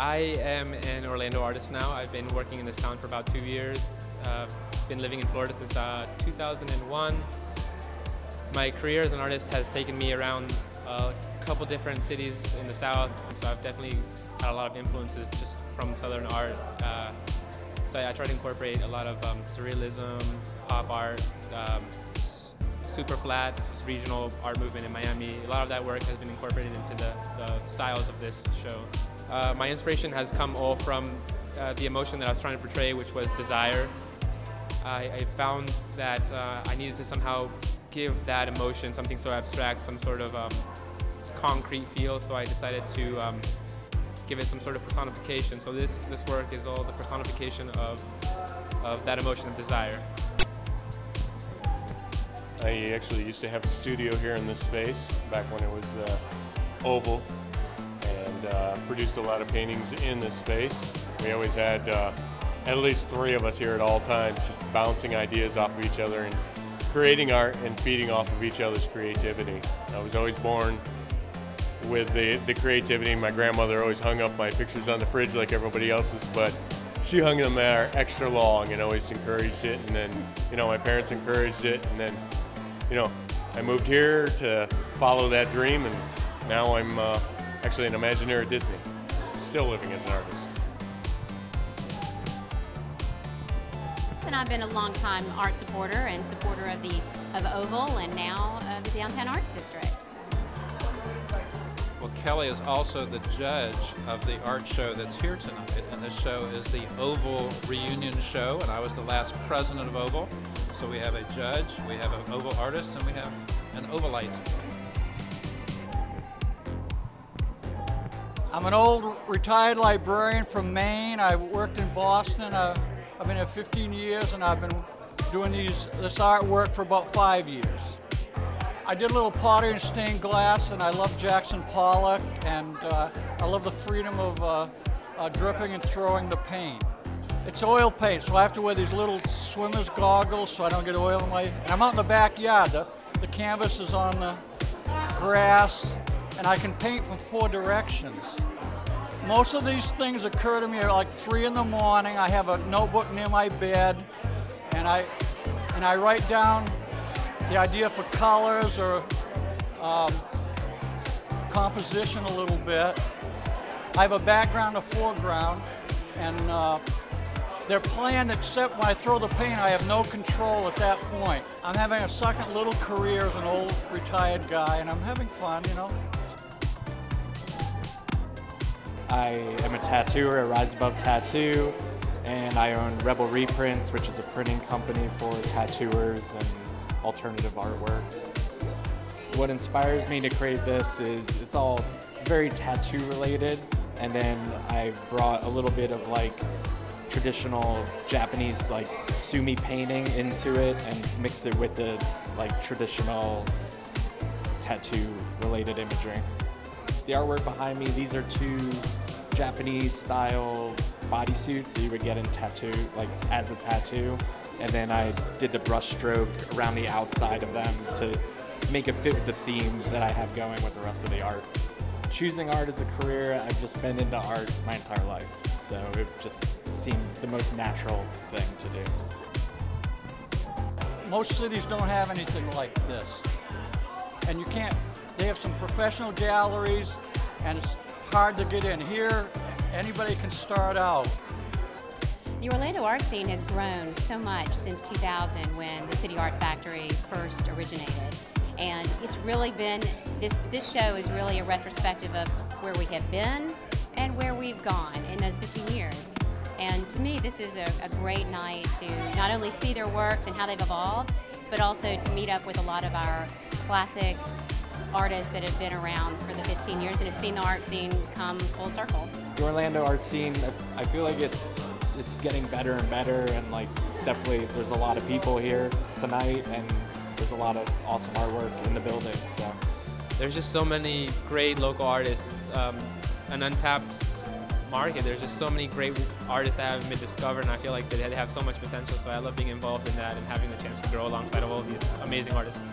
I am an Orlando artist now. I've been working in this town for about 2 years. Been living in Florida since 2001. My career as an artist has taken me around a couple different cities in the South, so I've definitely had a lot of influences just from Southern art. So I try to incorporate a lot of surrealism, pop art, super flat, regional art movement in Miami. A lot of that work has been incorporated into the styles of this show. My inspiration has come all from the emotion that I was trying to portray, which was desire. I found that I needed to somehow give that emotion something so abstract, some sort of concrete feel, so I decided to give it some sort of personification. So this work is all the personification of that emotion of desire. I actually used to have a studio here in this space back when it was the Oval, and produced a lot of paintings in this space. We always had at least three of us here at all times, just bouncing ideas off of each other and creating art and feeding off of each other's creativity. I was always born with the creativity. My grandmother always hung up my pictures on the fridge like everybody else's, but she hung them there extra long and always encouraged it. And then, you know, my parents encouraged it, and then, you know, I moved here to follow that dream, and now I'm actually an Imagineer at Disney, still living as an artist. And I've been a long-time art supporter and supporter of Oval and now of the Downtown Arts District. Well, Kelly is also the judge of the art show that's here tonight, and this show is the Oval Reunion Show, and I was the last president of Oval. So we have a judge, we have an Oval artist, and we have an Ovalite. I'm an old retired librarian from Maine. I worked in Boston. I've been here 15 years, and I've been doing this artwork for about 5 years. I did a little pottery and stained glass, and I love Jackson Pollock, and I love the freedom of dripping and throwing the paint. It's oil paint, so I have to wear these little swimmer's goggles so I don't get oil in my... And I'm out in the backyard. The canvas is on the grass, and I can paint from 4 directions. Most of these things occur to me at like 3 in the morning. I have a notebook near my bed, and I write down the idea for colors or composition a little bit. I have a background, a foreground, and they're planned, except when I throw the paint, I have no control at that point. I'm having a second little career as an old retired guy, and I'm having fun, you know. I am a tattooer at Rise Above Tattoo, and I own Rebel Reprints, which is a printing company for tattooers and alternative artwork. What inspires me to create this is it's all very tattoo related, and then I brought a little bit of like traditional Japanese like sumi painting into it and mixed it with the like traditional tattoo related imagery. The artwork behind me, these are 2 Japanese style bodysuits that you would get in tattoo, like as a tattoo. And then I did the brush stroke around the outside of them to make it fit with the theme that I have going with the rest of the art. Choosing art as a career, I've just been into art my entire life. So it just seemed the most natural thing to do. Most cities don't have anything like this. And you can't. They have some professional galleries, and it's hard to get in. Here, anybody can start out. The Orlando art scene has grown so much since 2000 when the City Arts Factory first originated. And it's really been, this show is really a retrospective of where we have been and where we've gone in those 15 years. And to me, this is a great night to not only see their works and how they've evolved, but also to meet up with a lot of our classic artists that have been around for the 15 years and have seen the art scene come full circle. The Orlando art scene, I feel like it's getting better and better, and like it's definitely, there's a lot of people here tonight, and there's a lot of awesome artwork in the building. So there's just so many great local artists. It's an untapped market. There's just so many great artists that haven't been discovered, and I feel like they have so much potential, so I love being involved in that and having the chance to grow alongside of all these amazing artists.